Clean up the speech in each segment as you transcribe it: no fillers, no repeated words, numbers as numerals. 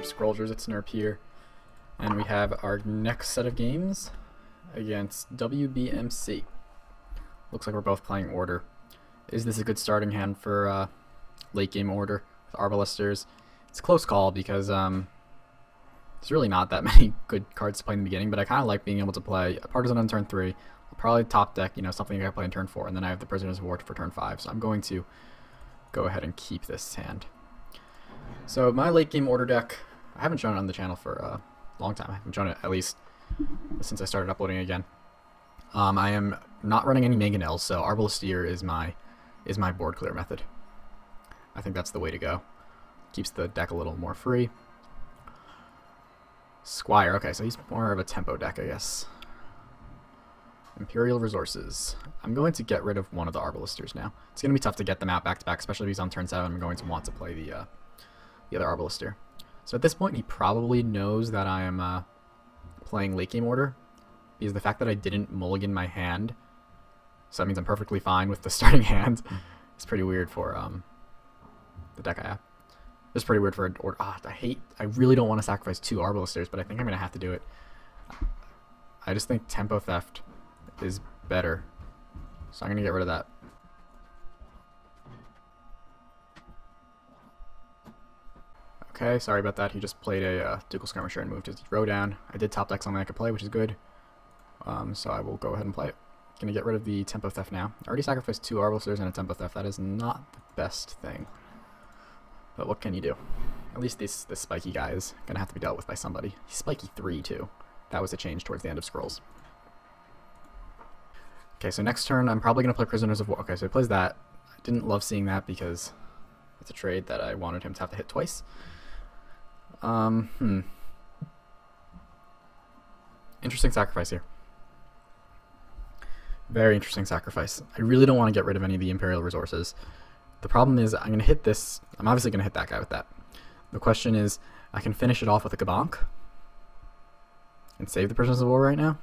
of Scrollgers, it's Nerp here. And we have our next set of games against WBMC. Looks like we're both playing order. Is this a good starting hand for late game order with Arbalisters? It's a close call because there's really not that many good cards to play in the beginning, but I kind of like being able to play a Partisan on turn 3. I'll probably top deck, you know, something I can play in turn 4, and then I have the Prisoner's Ward for turn 5, so I'm going to go ahead and keep this hand. So my late game order deck, I haven't shown it on the channel for a long time. I haven't shown it at least since I started uploading again. I am not running any mangonels, so Arbalistier is my board clear method. I think that's the way to go. Keeps the deck a little more free. Squire, okay, so he's more of a tempo deck, I guess. Imperial resources. I'm going to get rid of one of the Arbalisters now. It's going to be tough to get them out back-to-back, especially if he's on turn 7. I'm going to want to play the other Arbalister. So at this point, he probably knows that I am playing late-game order, because the fact that I didn't mulligan my hand, so that means I'm perfectly fine with the starting hand, is pretty weird for the deck I have. It's pretty weird for an order. Oh, I really don't want to sacrifice two Arbalisters, but I think I'm going to have to do it. I just think Tempo Theft is better, so I'm going to get rid of that. Okay, sorry about that. He just played a Ducal Skirmisher and moved his row down. I did top deck something I could play, which is good. So I will go ahead and play it. Gonna get rid of the Tempo Theft now. I already sacrificed two Arbalisters and a Tempo Theft. That is not the best thing. But what can you do? At least this spiky guy is gonna have to be dealt with by somebody. He's spiky 3 too. That was a change towards the end of Scrolls. Okay, so next turn I'm probably gonna play Prisoners of War. Okay, so he plays that. I didn't love seeing that because it's a trade that I wanted him to have to hit twice. Interesting sacrifice here. Very interesting sacrifice. I really don't want to get rid of any of the Imperial resources. The problem is I'm going to hit this. I'm obviously going to hit that guy with that. The question is, I can finish it off with a Kabonk and save the Prisoners of War right now,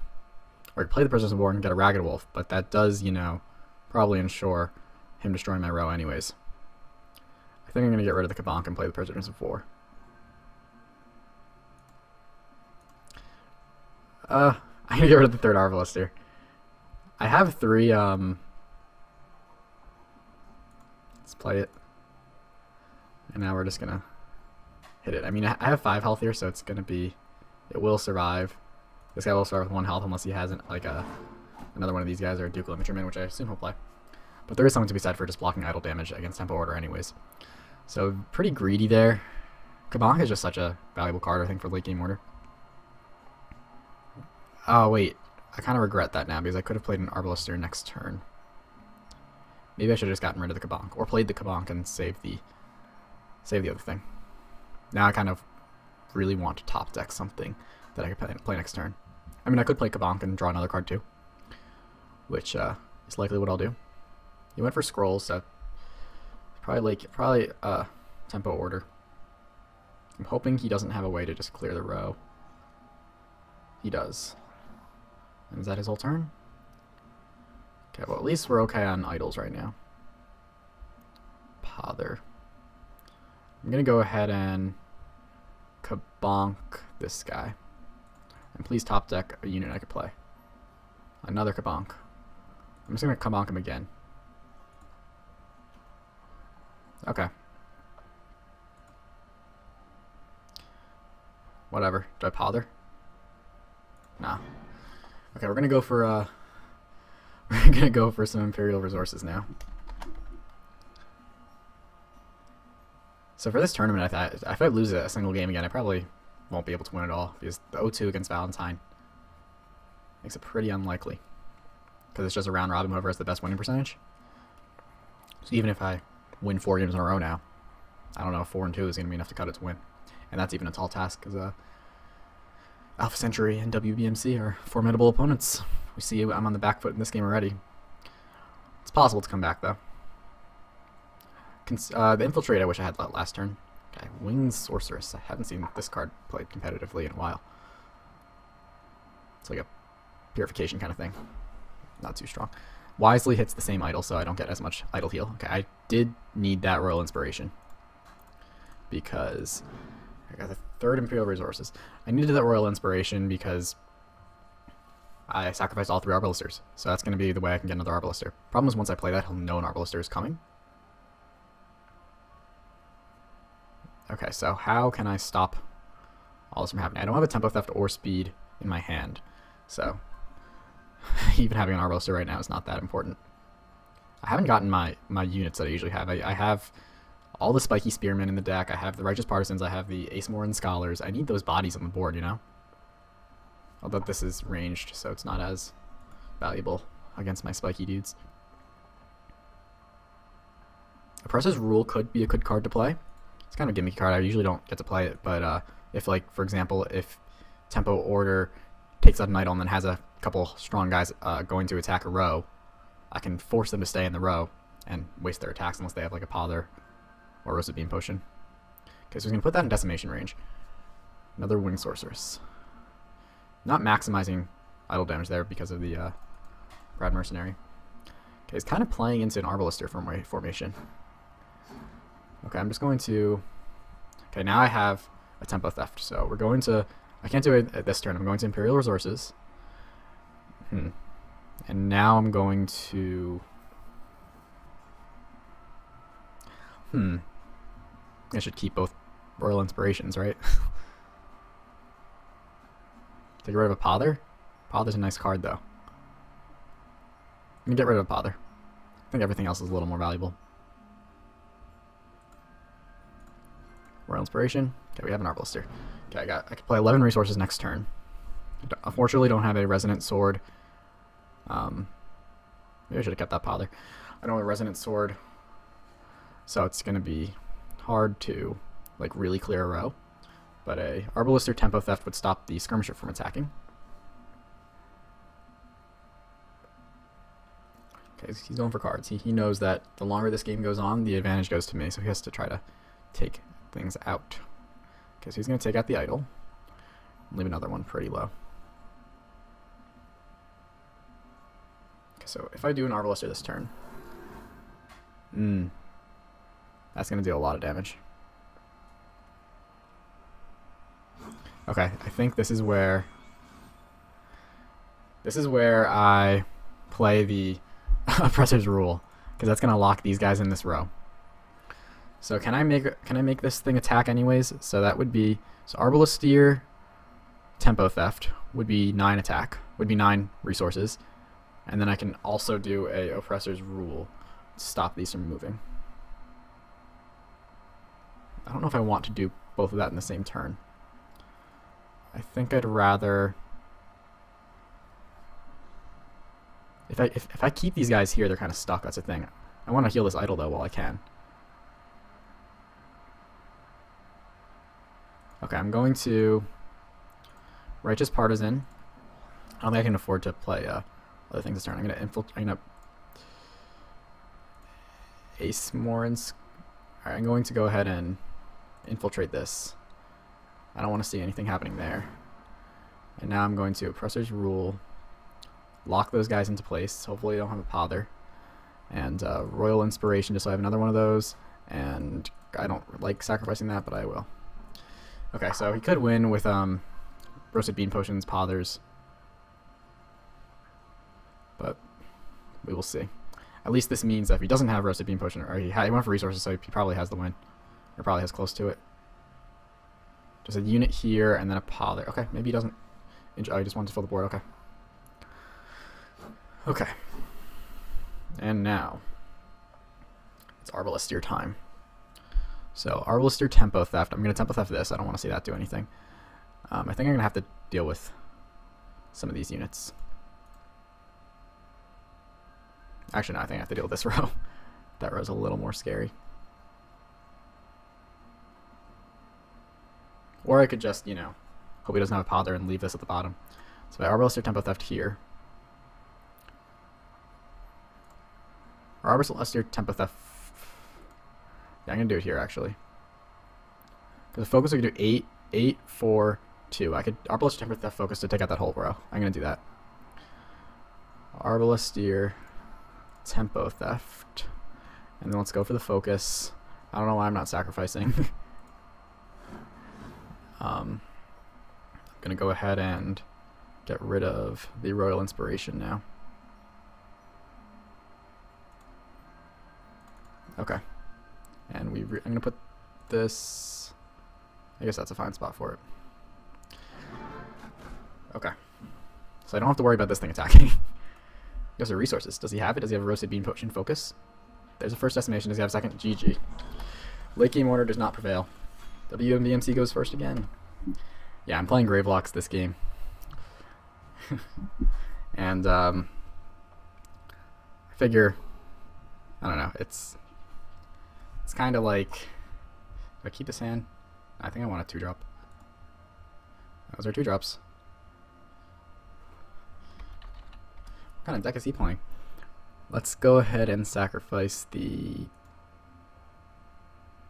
or play the Prisoners of War and get a Ragged Wolf, but that does, you know, probably ensure him destroying my row anyways. I think I'm going to get rid of the Kabonk and play the Prisoners of War. I'm gonna get rid of the third Arbalister. I have three, let's play it. And now we're just gonna hit it. I mean, I have 5 health here, so it's gonna be... It will survive. This guy will survive with 1 health unless he hasn't, like, another one of these guys or a Ducal Infantryman, which I assume he'll play. But there is something to be said for just blocking idle damage against Tempo Order anyways. So, pretty greedy there. Kabonk is just such a valuable card, I think, for late game order. Oh, wait. I kind of regret that now because I could have played an Arbalister next turn. Maybe I should have just gotten rid of the Kabonk, or played the Kabonk and saved the other thing. Now I kind of really want to top deck something that I could play next turn. I mean, I could play Kabonk and draw another card too, which is likely what I'll do. He went for Scrolls, so probably Tempo Order. I'm hoping he doesn't have a way to just clear the row. He does. Is that his whole turn? Okay, well at least we're okay on idols right now. Pother. I'm gonna go ahead and Kabonk this guy. And please top deck a unit I could play. Another Kabonk. I'm just gonna Kabonk him again. Okay. Whatever. Do I Pother? Nah. Okay, we're gonna go for some Imperial resources now. So for this tournament, if I lose a single game again, I probably won't be able to win at all because the 0-2 against Valentine makes it pretty unlikely because it's just a round robin, whoever has the best winning percentage. So even if I win 4 games in a row now, I don't know if 4 and 2 is gonna be enough to cut it to win, and that's even a tall task because Alpha Centauri and WBMC are formidable opponents. We see I'm on the back foot in this game already. It's possible to come back, though. The Infiltrate I wish I had last turn. Okay, Winged Sorceress. I haven't seen this card played competitively in a while. It's like a purification kind of thing. Not too strong. Wisely hits the same idol, so I don't get as much idol heal. Okay, I did need that Royal Inspiration because I got the third Imperial resources. I needed that Royal Inspiration because I sacrificed all three Arbalisters. So that's going to be the way I can get another Arbalister. Problem is, once I play that, he'll know an Arbalister is coming. Okay, so how can I stop all this from happening? I don't have a Tempo Theft or Speed in my hand, so even having an Arbalister right now is not that important. I haven't gotten my units that I usually have. I have all the spiky spearmen in the deck. I have the Righteous Partisans. I have the Ace Morin Scholars. I need those bodies on the board, you know? Although this is ranged, so it's not as valuable against my spiky dudes. Oppressor's Rule could be a good card to play. It's kind of a gimmicky card. I usually don't get to play it, but if, like, for example, if Tempo Order takes out an idol and then has a couple strong guys going to attack a row, I can force them to stay in the row and waste their attacks unless they have, like, a Pother or Roasted Bean Potion. Okay, so we're going to put that in decimation range. Another Wing Sorceress. Not maximizing idle damage there because of the Brad Mercenary. Okay, he's kind of playing into an Arbalister formation. Okay, I'm just going to... Okay, now I have a Tempo Theft, so we're going to... I can't do it at this turn. I'm going to Imperial Resources. And now I'm going to... I should keep both Royal Inspirations, right? Take rid of a Pother? Pother's a nice card, though. Let me get rid of a Pother. I think everything else is a little more valuable. Royal Inspiration. Okay, we have an Arbalister. Okay, I can play 11 resources next turn. Unfortunately, don't have a Resonant Sword. Maybe I should have kept that Pother. I don't have a Resonant Sword, so it's going to be hard to, like, really clear a row. But a Arbalister Tempo Theft would stop the Skirmisher from attacking. Okay, so he's going for cards. He knows that the longer this game goes on, the advantage goes to me, so he has to try to take things out. Okay, so he's going to take out the idol. Leave another one pretty low. Okay, so if I do an Arbalister this turn, that's going to deal a lot of damage. Okay, I think this is where I play the Oppressor's Rule, because that's going to lock these guys in this row. So can I make this thing attack anyways? So that would be, so Arbalister Tempo Theft would be 9 attack, would be 9 resources, and then I can also do a Oppressor's Rule to stop these from moving. I don't know if I want to do both of that in the same turn. I think I'd rather, if I keep these guys here, they're kind of stuck. That's the thing. I want to heal this idol though while I can. Okay, I'm going to Righteous Partisan. I don't think I can afford to play other things this turn. I'm going to Infiltrate. I'm going to Ace Morin's. Alright, I'm going to go ahead and infiltrate this. I don't want to see anything happening there. And now I'm going to Oppressor's Rule. Lock those guys into place. Hopefully I don't have a Pother. And Royal Inspiration, just so I have another one of those. And I don't like sacrificing that, but I will. Okay, so he could win with Roasted Bean Potions, Pothers. But we will see. At least this means that if he doesn't have Roasted Bean Potion, or he went for resources, so he probably has the win. Or probably has close to it. Just a unit here, and then a Pother. Okay, maybe he doesn't... Oh, he just wanted to fill the board, okay. Okay. And now, it's Arbalister time. So, Arbalister Tempo Theft. I'm going to Tempo Theft this. I don't want to see that do anything. I think I'm going to have to deal with some of these units. Actually, no, I think I have to deal with this row. That row's a little more scary. Or I could just, you know, hope he doesn't have a Pother and leave this at the bottom. So, I Arbalister Tempo Theft here. Or Arbalister Tempo Theft... Yeah, I'm going to do it here, actually. Because the focus, I could do 8, 4, 2. I could Arbalister Tempo Theft focus to take out that whole row. I'm going to do that. Arbalister Tempo Theft. And then let's go for the focus. I don't know why I'm not sacrificing. I'm going to go ahead and get rid of the Royal Inspiration now. Okay. And I'm going to put this... I guess that's a fine spot for it. Okay. So I don't have to worry about this thing attacking. Those are resources. Does he have it? Does he have a roasted bean potion focus? There's a first estimation. Does he have a second? GG. Late game order does not prevail. WBMC goes first again. Yeah, I'm playing Gravelocks this game. And I figure, I don't know, it's kind of like, do I keep this hand? I think I want a 2-drop. Those are 2-drops. What kind of deck is he playing? Let's go ahead and sacrifice the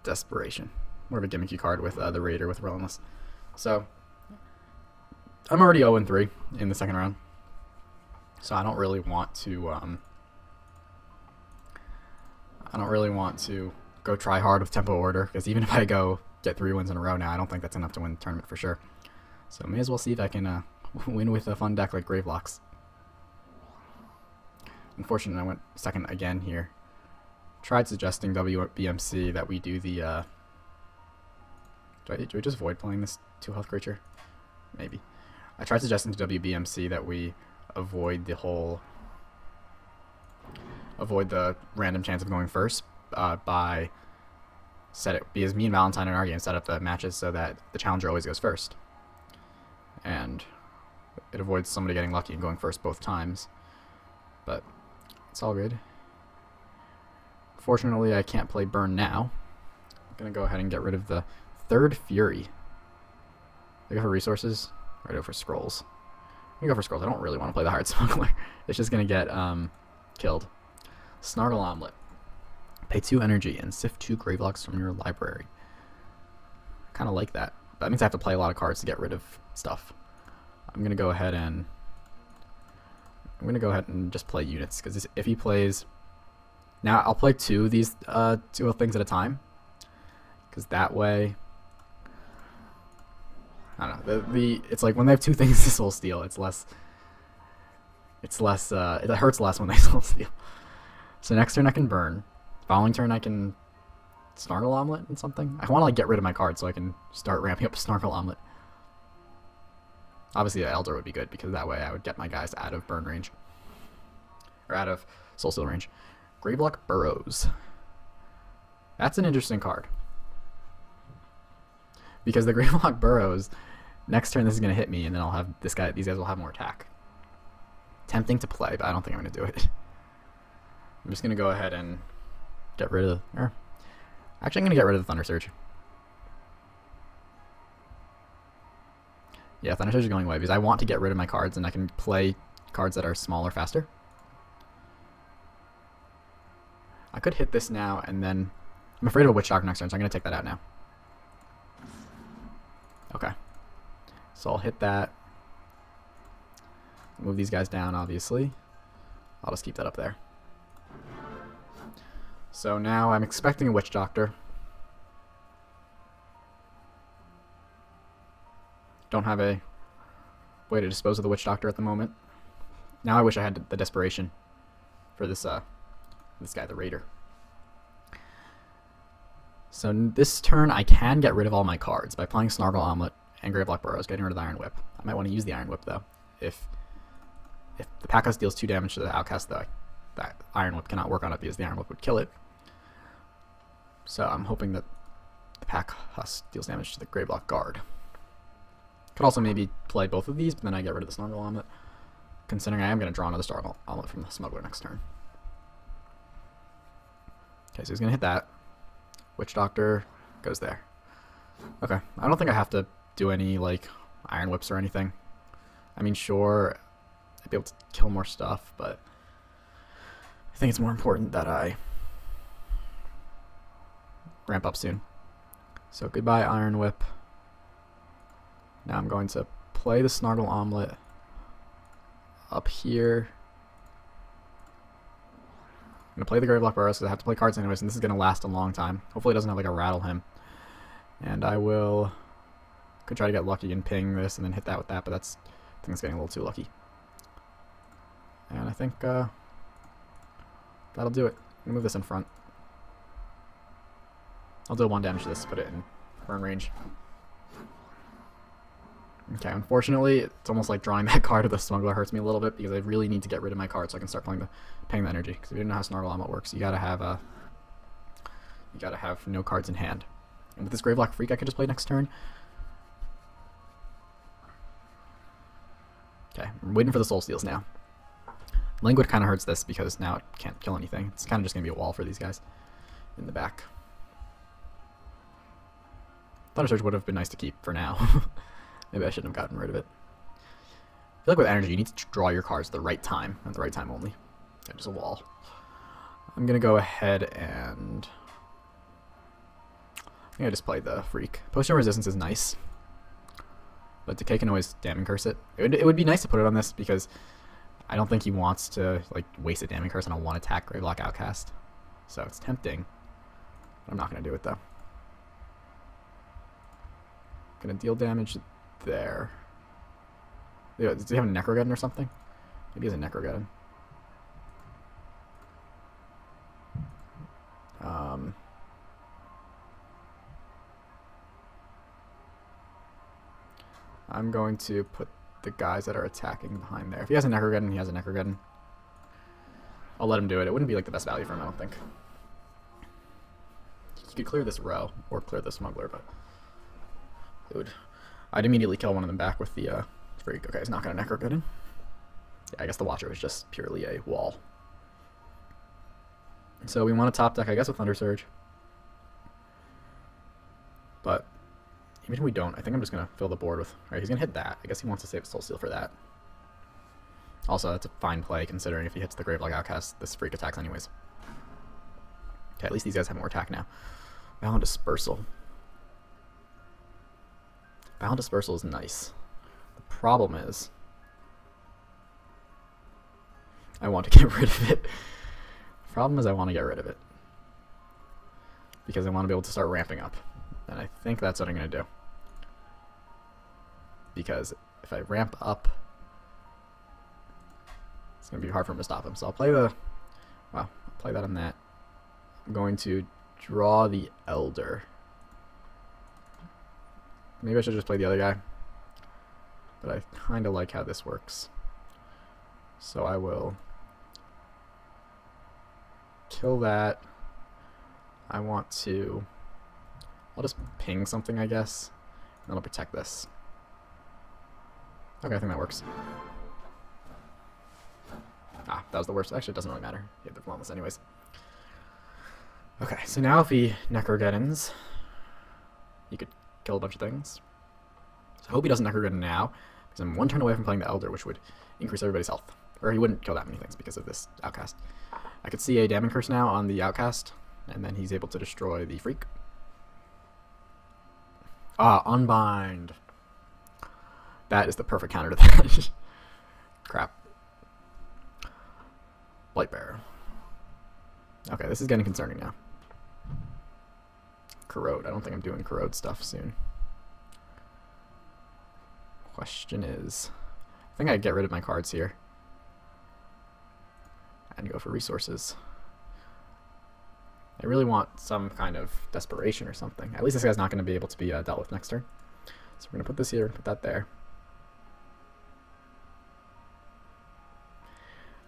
Desperation. More of a gimmicky card with the Raider with Relentless. So, I'm already 0-3 in the second round. So I don't really want to, go try hard with tempo order, because even if I go get 3 wins in a row now, I don't think that's enough to win the tournament for sure. So may as well see if I can win with a fun deck like Gravelocks. Unfortunately, I went second again here. Tried suggesting WBMC that we do the... do we just avoid playing this 2-health creature? Maybe. I tried suggesting to WBMC that we avoid the whole... avoid the random chance of going first by... because me and Valentine in our game set up the matches so that the challenger always goes first. And it avoids somebody getting lucky and going first both times. But it's all good. Fortunately, I can't play Burn now. I'm going to go ahead and get rid of the 3rd Fury. I go for resources, or I go for scrolls. I'm going to go for scrolls. I don't really want to play the Hired Smuggler. It's just going to get killed. Snargle Omelette. Pay 2 energy and sift 2 Gravelocks from your library. I kind of like that. That means I have to play a lot of cards to get rid of stuff. I'm going to go ahead and... I'm going to go ahead and just play units, because if he plays... Now I'll play 2 of these 2 things at a time, because that way... I don't know. It's like when they have 2 things to soul steal, it's less... it hurts less when they soul steal. So next turn I can burn. Following turn I can Snargle Omelette and something. I want to like get rid of my card so I can start ramping up Snargle Omelette. Obviously the Elder would be good, because that way I would get my guys out of burn range. Or out of Soul Steal range. Greyblock Burrows. That's an interesting card. Because the Greyblock Burrows, next turn this is going to hit me, and then I'll have this guy, these guys will have more attack. Tempting to play, but I don't think I'm going to do it. I'm just going to go ahead and get rid of... actually, I'm going to get rid of the Thunder Surge. Yeah, Thunder Surge is going away because I want to get rid of my cards and I can play cards that are smaller faster. I could hit this now and then... I'm afraid of a Witch Doctor next turn, so I'm going to take that out now. Okay. So I'll hit that. Move these guys down, obviously. I'll just keep that up there. So now I'm expecting a Witch Doctor. Don't have a way to dispose of the Witch Doctor at the moment. Now I wish I had the Desperation for this this guy, the Raider. So this turn I can get rid of all my cards by playing Snargle Omelette and Greyblock Burrows, getting rid of the Iron Whip. I might want to use the Iron Whip though. If the Pack Husk deals 2 damage to the Outcast, though, that Iron Whip cannot work on it because the Iron Whip would kill it. So I'm hoping that the Pack Husk deals damage to the Greyblock Guard. Could also maybe play both of these, but then I get rid of the Snargle Omelette, considering I am going to draw another Snargle Omelette from the Smuggler next turn. Okay, so he's going to hit that. Witch Doctor goes there. Okay, I don't think I have to do any, like, Iron Whips or anything. I mean, sure, I'd be able to kill more stuff, but... I think it's more important that I ramp up soon. So goodbye Iron Whip. Now I'm going to play the Snargle Omelette up here. I'm going to play the Gravelocks Burrows because I have to play cards anyways, and this is going to last a long time. Hopefully it doesn't have like a rattle him. And I will Could try to get lucky and ping this and then hit that with that, but that's, I think it's getting a little too lucky. And I think that'll do it. I'm gonna move this in front. I'll do 1 damage to this, put it in burn range. Okay, unfortunately, it's almost like drawing that card of the Smuggler hurts me a little bit because I really need to get rid of my card so I can start playing the paying the energy. Because if you don't know how Snargle Omelette works, you gotta have no cards in hand. And with this Gravelock Freak, I could just play next turn. Okay, I'm waiting for the Soul Steals now. Languid kind of hurts this because now it can't kill anything. It's kind of just gonna be a wall for these guys in the back. Thunder Surge would have been nice to keep for now. Maybe I shouldn't have gotten rid of it. I feel like with energy, you need to draw your cards at the right time, at the right time only. Yeah, just a wall. I'm going to go ahead and... I think I just played the Freak. Potion Resistance is nice, but Decay can always Damage Curse it. It would be nice to put it on this because I don't think he wants to like waste a Damage Curse on a 1-attack Gravelock Outcast. So it's tempting, but I'm not going to do it though. Going to deal damage... there. Does he have a Necrogeddon or something? Maybe he has a Necrogeddon. I'm going to put the guys that are attacking behind there. If he has a Necrogeddon, he has a Necrogeddon. I'll let him do it. It wouldn't be like the best value for him, I don't think. He could clear this row or clear the Smuggler, but it would... I'd immediately kill one of them back with the Freak. Okay, he's not going to Necrogeddon. Yeah, I guess the Watcher is just purely a wall. So we want to top deck, I guess, with Thunder Surge. But even if we don't, I think I'm just going to fill the board with... Alright, he's going to hit that. I guess he wants to save Soul Steal for that. Also, that's a fine play, considering if he hits the Gravelocks Outcast, this Freak attacks anyways. Okay, at least these guys have more attack now. Valent Dispersal. Valent Dispersal is nice. The problem is, I want to get rid of it. The problem is I want to get rid of it because I want to be able to start ramping up, and I think that's what I'm going to do. Because if I ramp up, it's going to be hard for him to stop him. So I'll play the... Well, I'll play that on that. I'm going to draw the Elder. Maybe I should just play the other guy, but I kind of like how this works. So I will kill that. I want to... I'll just ping something, I guess, and then I'll protect this. Okay, I think that works. Ah, that was the worst. Actually, it doesn't really matter. You have the flawless anyways. Okay, so now if he Necrogeddons, you could... kill a bunch of things. So I hope he doesn't Necrogeddon now, because I'm 1 turn away from playing the Elder, which would increase everybody's health. Or he wouldn't kill that many things because of this Outcast. I could see a Damage Curse now on the Outcast, and then he's able to destroy the Freak. Ah, Unbind! That is the perfect counter to that. Crap. Blightbearer. Okay, this is getting concerning now. Corrode. I don't think I'm doing Corrode stuff soon. Question is, I think I get rid of my cards here and go for resources. I really want some kind of Desperation or something. At least this guy's not going to be able to be dealt with next turn. So we're going to put this here and put that there.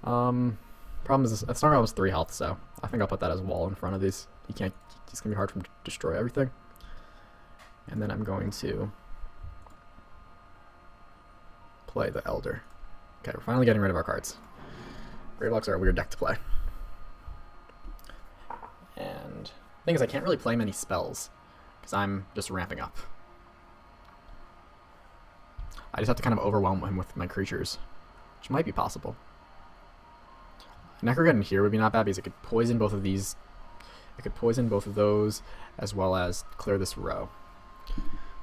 Problem is, Snargle has 3 health, so I think I'll put that as a wall in front of these. He can't... It's going to be hard for him to destroy everything. And then I'm going to play the Elder. Okay, we're finally getting rid of our cards. Gravelocks are a weird deck to play. And the thing is, I can't really play many spells because I'm just ramping up. I just have to kind of overwhelm him with my creatures, which might be possible. Necrogeddon here would be not bad because it could poison both of these. I could poison both of those, as well as clear this row.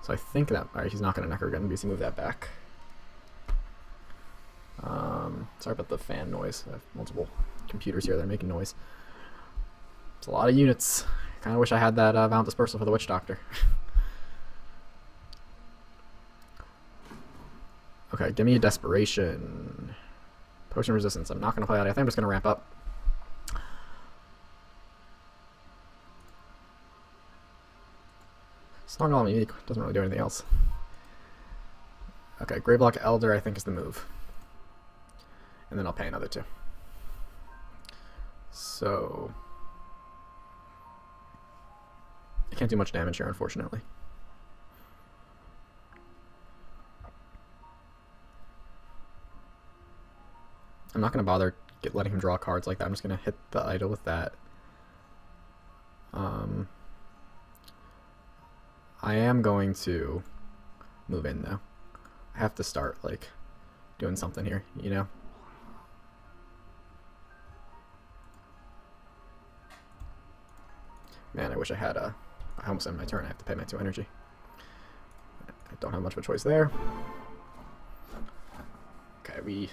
So I think that... Alright, he's not going to Necrogeddon because he moved that back. Sorry about the fan noise. I have multiple computers here that are making noise. It's a lot of units. I kind of wish I had that Valent Dispersal for the Witch Doctor. Okay, give me a Desperation. Potion Resistance. I'm not going to play that. I think I'm just going to ramp up. Snargle Omelette doesn't really do anything else. Okay, Greyblock Elder I think is the move. And then I'll pay another two. So... I can't do much damage here, unfortunately. I'm not going to bother letting him draw cards like that. I'm just going to hit the idol with that. I am going to move in, though. I have to start, like, doing something here, you know? Man, I wish I had a... I almost ended my turn. I have to pay my 2 energy. I don't have much of a choice there. Okay, we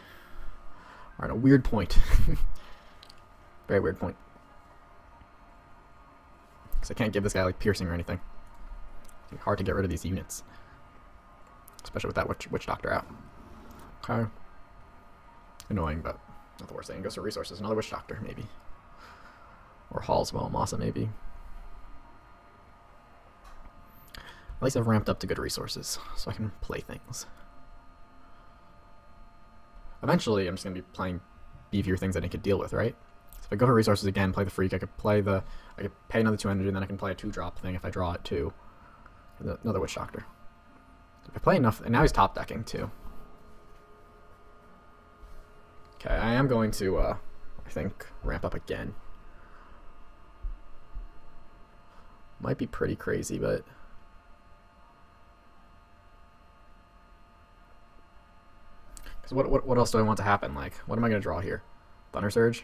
are at a weird point. Very weird point. Because I can't give this guy, like, piercing or anything. It's hard to get rid of these units. Especially with that Witch Doctor out. Okay. Annoying, but not the worst thing. It goes to resources. Another Witch Doctor, maybe. Or Hallswell Massa, maybe. At least I've ramped up to good resources, so I can play things. Eventually, I'm just going to be playing beefier things that I could deal with, right? So if I go for resources again, play the Freak, I could play the... I could pay another 2 energy, and then I can play a 2-drop thing if I draw it, too. Another Witch Doctor. If I play enough... And now he's top decking, too. Okay, I am going to, I think, ramp up again. Might be pretty crazy, but... Because what else do I want to happen? Like, what am I going to draw here? Thunder Surge?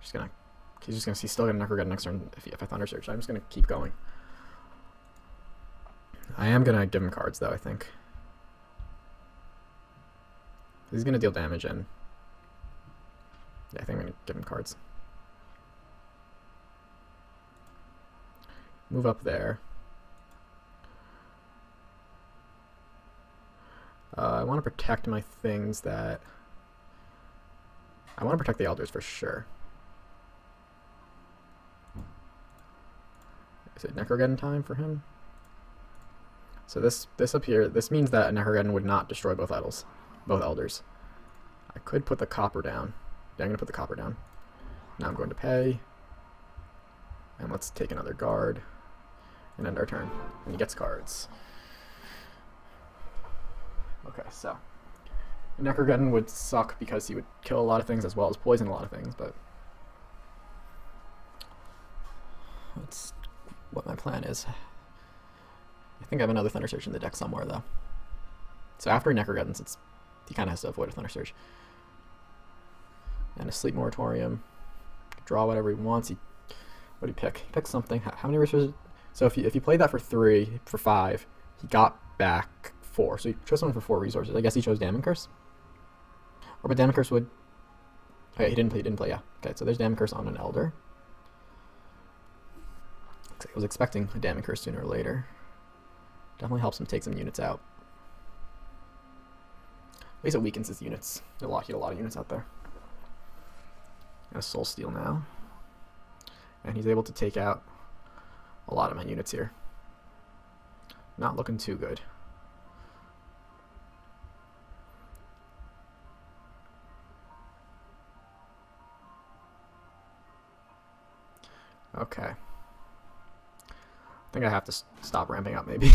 He's just going to... He's still going to Necrogeddon next turn if I Thunder Surge. So I'm just going to keep going. I am going to give him cards, though, I think. He's going to deal damage, and... Yeah, I think I'm going to give him cards. Move up there. I want to protect my things that... I want to protect the elders for sure. Is it Necrogeddon time for him? So this up here, this means that a Necrogeddon would not destroy both idols, both elders. I could put the copper down. Yeah, I'm going to put the copper down. Now I'm going to pay. And let's take another guard. And end our turn. And he gets cards. Okay, so Necrogeddon would suck because he would kill a lot of things as well as poison a lot of things, but that's what my plan is. I think I have another Thunder Surge in the deck somewhere though. So after Necrogeddon, since he kinda has to avoid a Thunder Surge. And a Sleep Moratorium. Draw whatever he wants. He what do you pick? He picks something. How many resources? So if you played that for 3, for 5, he got back 4. So he chose someone for 4 resources. I guess he chose Damage Curse. Or but Damage Curse would... Okay, he didn't play, yeah. Okay, so there's Damage Curse on an Elder. I was expecting a Damage Curse sooner or later. Definitely helps him take some units out. At least it weakens his units. He'll hit a lot of units out there. Got a Soul Steal now. And he's able to take out a lot of my units here. Not looking too good. Okay. I think I have to stop ramping up, maybe.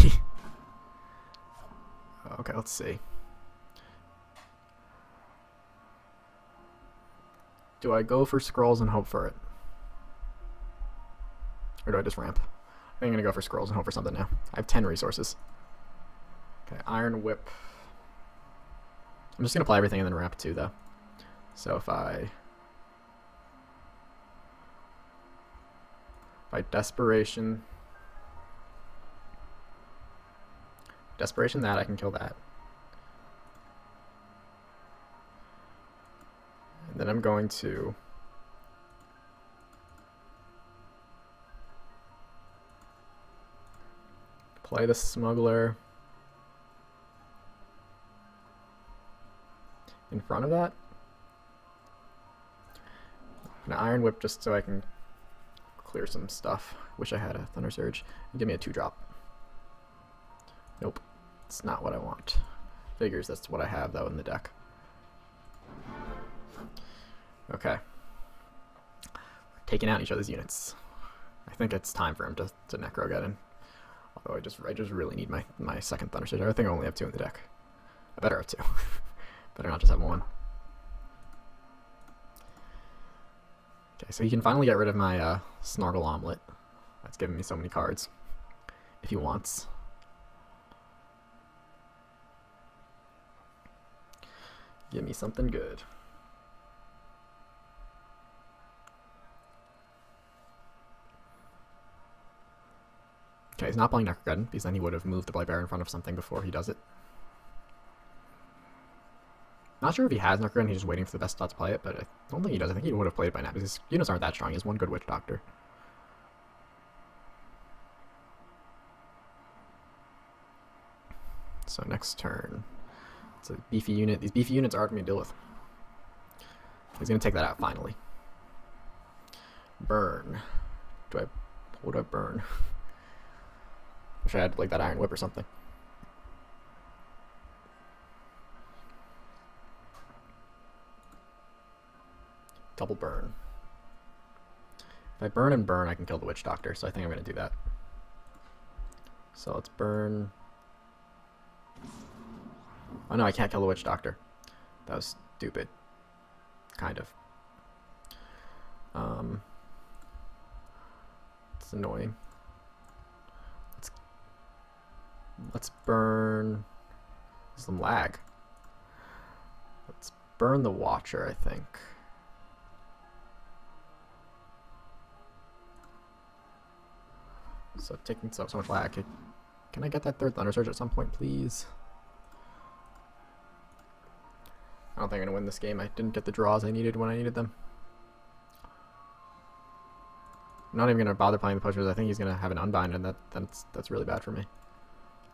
Okay, let's see. Do I go for scrolls and hope for it? Or do I just ramp? I think I'm going to go for scrolls and hope for something now. I have 10 resources. Okay, Iron Whip. I'm just going to play everything and then ramp 2, though. So By Desperation. Desperation that, I can kill that. And then I'm going to... play the Smuggler. in front of that. An Iron Whip just so I can clear some stuff. Wish I had a Thunder Surge. Give me a 2-drop. Nope. It's not what I want. Figures that's what I have, though, in the deck. Okay. Taking out each other's units. I think it's time for him to Necrogeddon. Although I just really need my second Thunder Surge. I think I only have 2 in the deck. I better have 2. Better not just have 1. Okay, so he can finally get rid of my Snargle omelette. That's given me so many cards. If he wants. Give me something good. Okay, he's not playing Necrogeddon, because then he would have moved the Blight Bearer in front of something before he does it. Not sure if he has Necrogen, he's just waiting for the best spot to play it, but I don't think he does. I think he would have played it by now, because his units aren't that strong. He has 1 good Witch Doctor. So next turn. It's a beefy unit. These beefy units are hard for me to deal with. He's going to take that out, finally. Burn. What do I burn? Wish I had, like, that Iron Whip or something. Double burn. If I burn and burn, I can kill the Witch Doctor, so I think I'm going to do that. So let's burn. Oh no, I can't kill the Witch Doctor. That was stupid. Kind of. It's annoying. Let's burn some lag. Let's burn the Watcher, I think. So taking so much lag. Can I get that 3rd Thunder Surge at some point, please? I don't think I'm gonna win this game. I didn't get the draws I needed when I needed them. I'm not even gonna bother playing the pushers. I think he's gonna have an unbind, and that's really bad for me.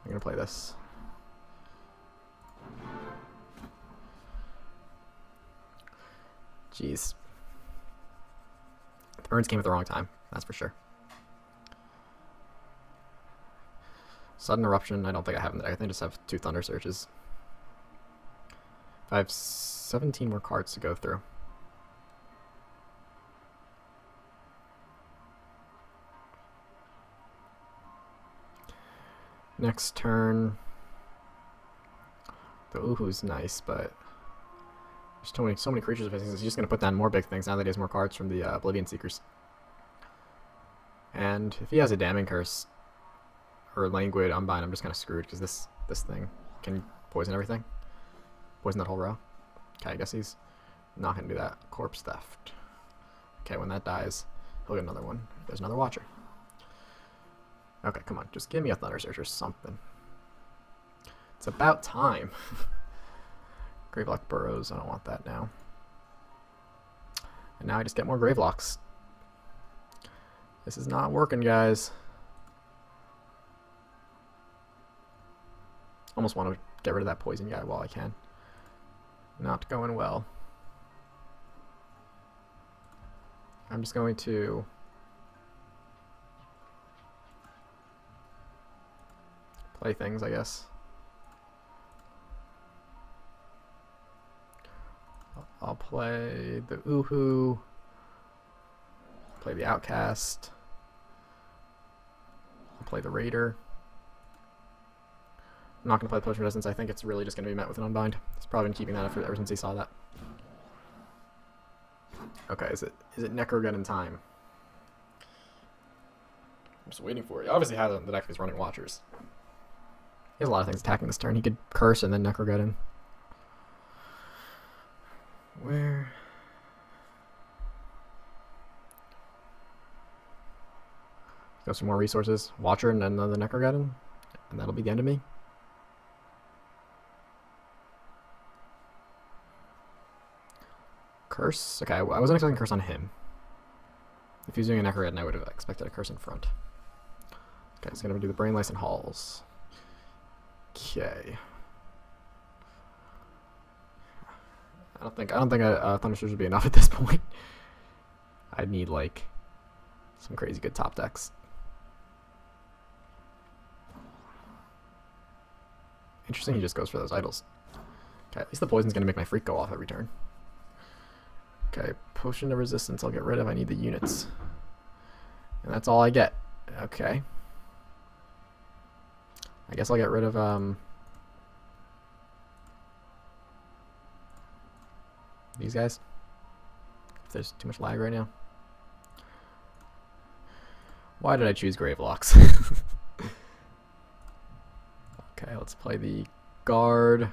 I'm gonna play this. Jeez. The burns came at the wrong time, that's for sure. Sudden Eruption, I don't think I have in the deck. I think I just have 2 Thunder Surges. I have 17 more cards to go through. Next turn. The Uhu's nice, but there's so many creatures. He's just going to put down more big things now that he has more cards from the Oblivion Seekers. And if he has a Damage Curse or Languid Unbind, I'm just kind of screwed, because this thing can poison everything. Poison that whole row. Okay, I guess he's not going to do that. Corpse Theft. Okay, when that dies, he'll get another one. There's another Watcher. Okay, come on. Just give me a Thunder Surge or something. It's about time. Greyblock Burrows. I don't want that now. And now I just get more Gravelocks. This is not working, guys. Almost want to get rid of that poison guy while I can. Not going well. I'm just going to play things, I guess. I'll play the Uhu, play the Outcast, I'll play the Raider. I'm not going to play the Potion Resistance. I think it's really just going to be met with an Unbind. He's probably been keeping that effort ever since he saw that. Okay, is it Necrogeddon time? I'm just waiting for it. He obviously has it in the deck because he's running Watchers. He has a lot of things attacking this turn. He could Curse and then Necrogeddon. Where? Go some more resources. Watcher and another Necrogeddon. And that'll be the end of me. Curse? Okay, I wasn't expecting a Curse on him. If he was doing a Necrogeddon, I would have expected a Curse in front. Okay, he's going to do the Brainless and Halls. Okay. I don't think Thunderstruts would be enough at this point. I'd need like some crazy good top decks. Interesting, he just goes for those idols. Okay, at least the poison's gonna make my freak go off every turn. Okay, potion of resistance I'll get rid of. I need the units. And that's all I get. Okay. I guess I'll get rid of these guys. If there's too much lag right now. Why did I choose Gravelocks? Okay, let's play the guard.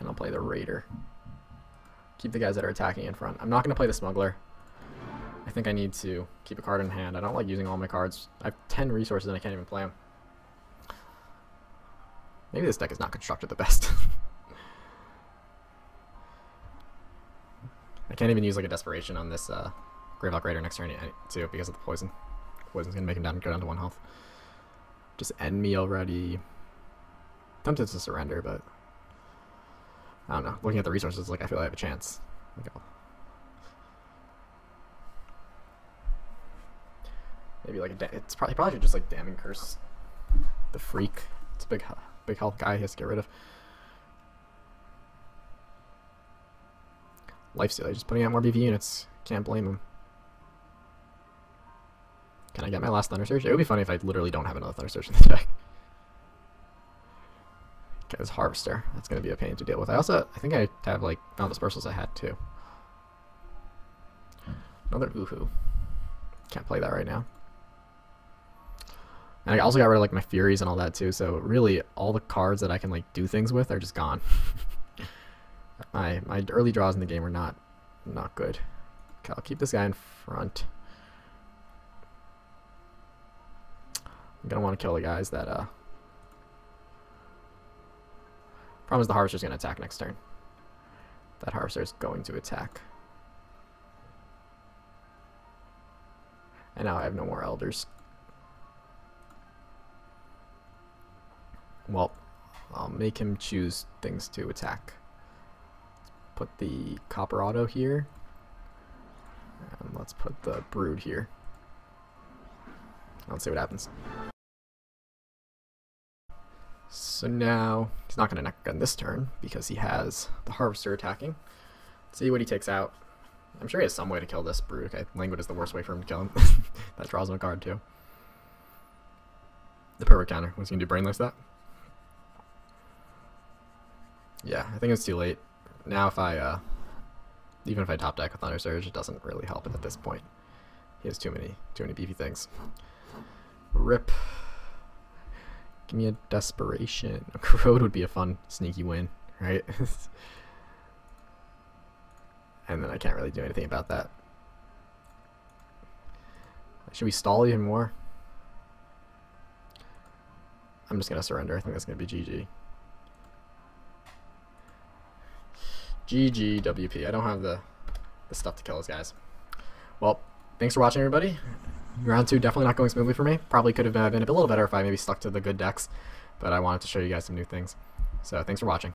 And I'll play the Raider. Keep the guys that are attacking in front. I'm not going to play the Smuggler. I think I need to keep a card in hand. I don't like using all my cards. I have 10 resources and I can't even play them. Maybe this deck is not constructed the best. I can't even use like a Desperation on this Gravelock Raider next turn too because of the poison. Poison's going to make him down, go down to 1 health. Just end me already. Tempted to surrender, but I don't know. Looking at the resources, like I feel I have a chance. Like, maybe like a it's probably just like Damage Curse. The freak. It's a big health guy he has to get rid of. Lifestealer, just putting out more BV units. Can't blame him. Can I get my last Thunder Surge? It would be funny if I literally don't have another Thunder Surge in the deck. Okay, this Harvester. That's going to be a pain to deal with. I think I have like all the dispersals I had too. Another Uhu. Can't play that right now. And I also got rid of like my Furies and all that too, so really all the cards that I can like do things with are just gone. my early draws in the game were not good. Okay, I'll keep this guy in front. I'm gonna want to kill the guys that problem is the Harvester's gonna attack next turn. That Harvester's going to attack. And now I have no more elders. Well, I'll make him choose things to attack. Put the Copper Auto here. And let's put the Brood here. Let's see what happens. So now, he's not going to Necrogun this turn because he has the Harvester attacking. Let's see what he takes out. I'm sure he has some way to kill this Brood. Okay, Languid is the worst way for him to kill him. That draws him a card too. The perfect counter. Was he going to do Brainless that? Yeah, I think it's too late. Now if I, even if I top deck a Thunder Surge, it doesn't really help it at this point. He has too many beefy things. Rip. Give me a Desperation. A Corrode would be a fun, sneaky win, right? And then I can't really do anything about that. Should we stall even more? I'm just going to surrender. I think that's going to be GG. GG WP. I don't have the stuff to kill those guys. Well, thanks for watching, everybody. Round 2 definitely not going smoothly for me. Probably could have been a little better if I maybe stuck to the good decks, but I wanted to show you guys some new things. So thanks for watching.